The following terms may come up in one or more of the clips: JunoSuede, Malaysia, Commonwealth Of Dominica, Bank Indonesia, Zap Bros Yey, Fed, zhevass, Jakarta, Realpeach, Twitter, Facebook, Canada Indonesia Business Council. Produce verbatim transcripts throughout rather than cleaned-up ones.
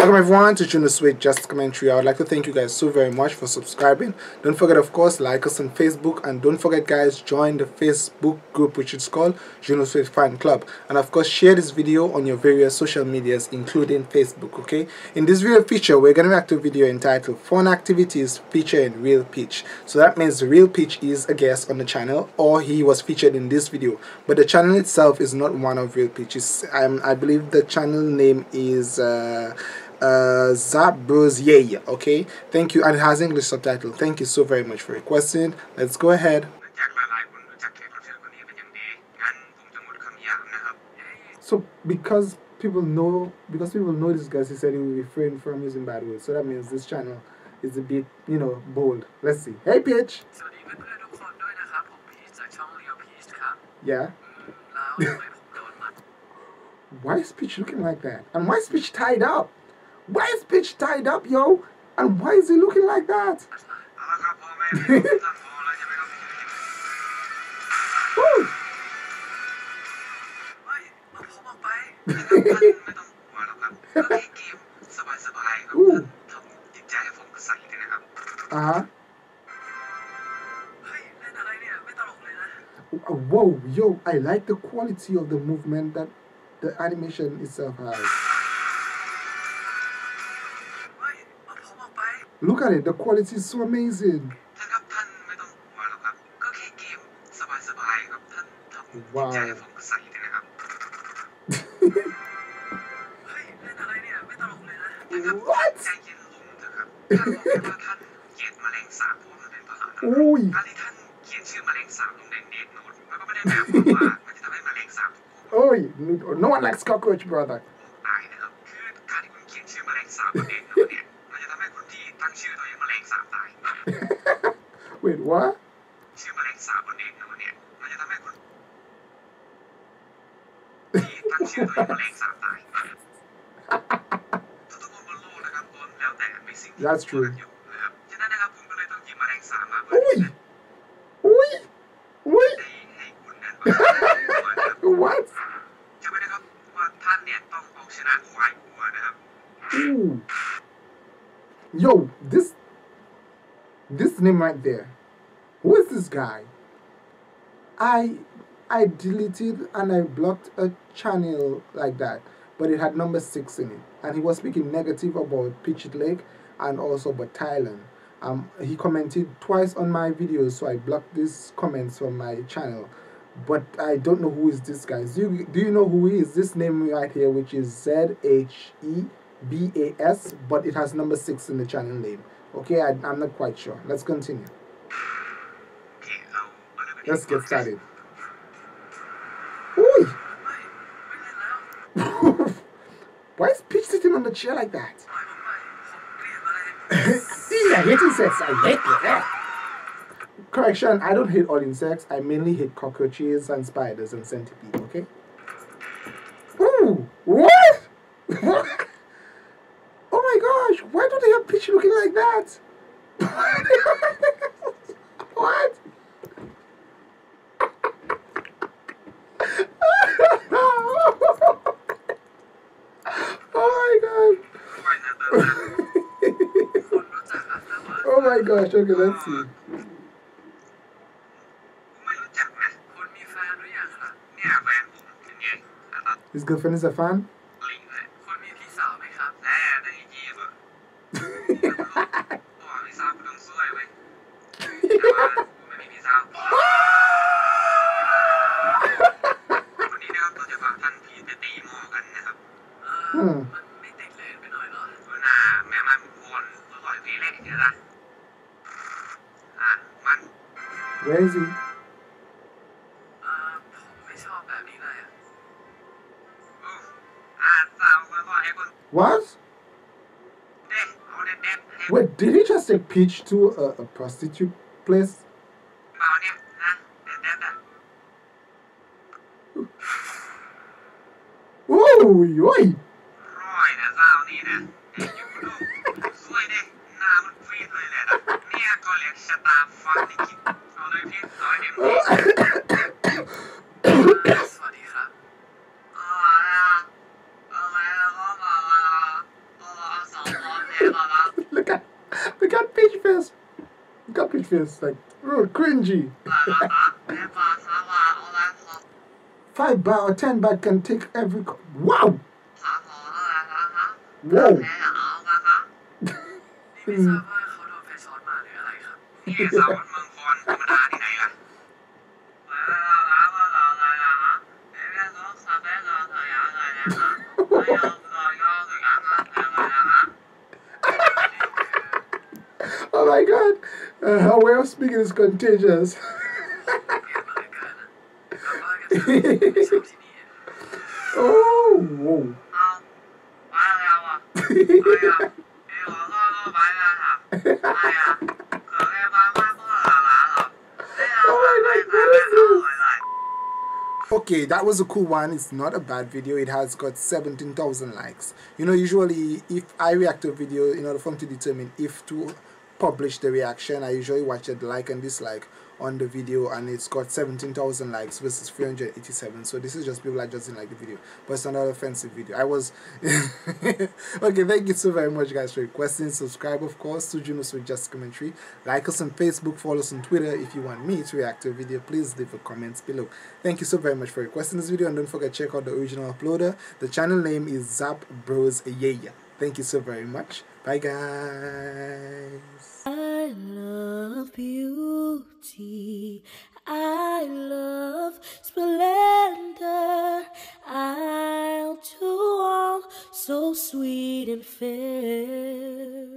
Welcome everyone to JunoSuede Just Commentary. I would like to thank you guys so very much for subscribing. Don't forget, of course, like us on Facebook, and don't forget guys, join the Facebook group which is called JunoSuede Fan Club, and of course share this video on your various social medias including Facebook, okay? In this video feature we're going to react to a video entitled Fun Activities featuring Realpeach. So that means Realpeach is a guest on the channel, or he was featured in this video, but the channel itself is not one of Realpeach's. Um, I believe the channel name is uh, Uh, Zap Bros Yey, okay? Thank you, and it has English subtitle. Thank you so very much for requesting. Let's go ahead. So because people know because people know this guy, he said he will refrain from using bad words, so that means this channel is a bit, you know, bold. Let's see. Hey Peach. Yeah. Why is Peach looking like that? And why is Peach tied up? Why is Peach tied up, yo? And why is he looking like that? uh-huh. Whoa, yo, I like the quality of the movement that the animation itself has. Look at it, the quality is so amazing. Wow. What? Oy. No one likes cockroach, brother. Wait, what? That's true. Oi! Oi! Oi! What? Ooh. Yo, this this name right there. Who is this guy? I I deleted and I blocked a channel like that, but it had number six in it, and he was speaking negative about Peach Lake and also about Thailand. Um, he commented twice on my videos, so I blocked these comments from my channel. But I don't know who is this guy. Do you, do you know who he is? This name right here, which is Z H E B A S, but it has number six in the channel name. Okay, I, I'm not quite sure. Let's continue. Let's get started. Ooh. Why is Peach sitting on the chair like that? I hate insects. I hate it. Correction, I don't hate all insects. I mainly hate cockroaches and spiders and centipede, okay? Ooh, what? Oh my gosh, why do they have Peach looking like that? What? Oh my gosh, okay, let's see. His girlfriend is a fan? Hmm. Where is he? What? Wait, did he just take Peach to a, a prostitute place? Oh, yoy! It's like, oh, cringy. Five baht or ten baht can take every. Co wow! Whoa! Mm. Oh my God! Uh, our way of speaking is contagious. Oh! Whoa. Okay, that was a cool one. It's not a bad video. It has got seventeen thousand likes. You know, usually if I react to a video, in order for me to determine if to publish the reaction, I usually watch the like and dislike on the video, and it's got seventeen thousand likes versus three hundred eighty-seven. So this is just people that just didn't like the video, but it's not an offensive video. I was okay. Thank you so very much, guys, for requesting. Subscribe, of course, to JunoSuede Just Commentary. Like us on Facebook, follow us on Twitter. If you want me to react to a video, please leave a comment below. Thank you so very much for requesting this video, and don't forget to check out the original uploader. The channel name is Zap Bros Yey. Thank you so very much. Bye, guys. I love beauty. I love splendor. I'll do all so sweet and fair.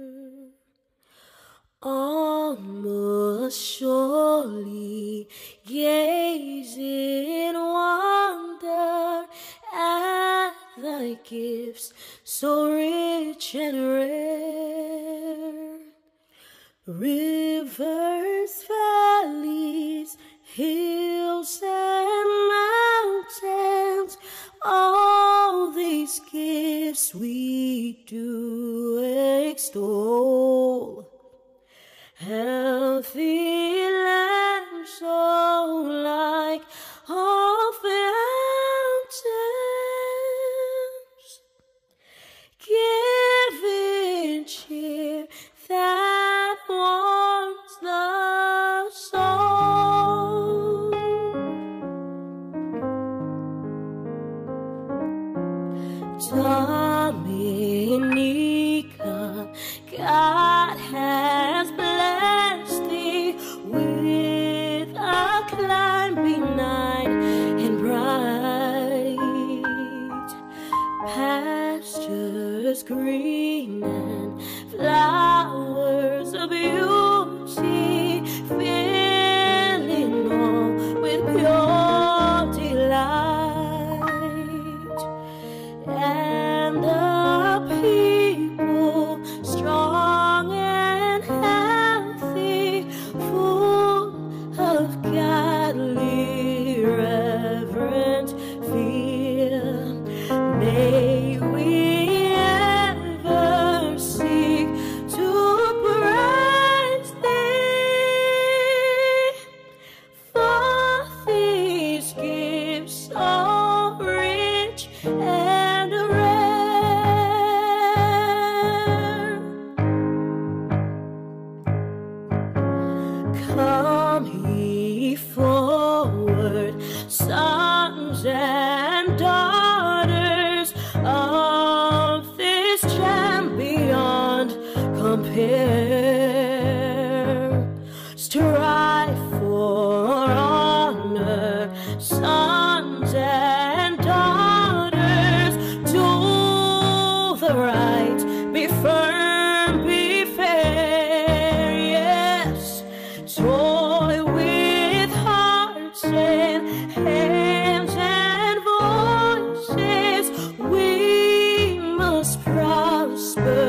Almost surely gaze in wonder at thy gifts so rich and rare. Rivers, valleys, hills and mountains, all these gifts we do extol. Healthy land so like all fountains, giving cheer that warms the soul. Dominica, God has blessed. Green and flowers of beauty, filling all with pure delight, and the people strong and healthy, full of godly reverent fear. May we sons and daughters of this gem beyond compare, strive for honor, sons and daughters, do the right, be firm, be fair, yes, toy with hearts and hands. Prosper.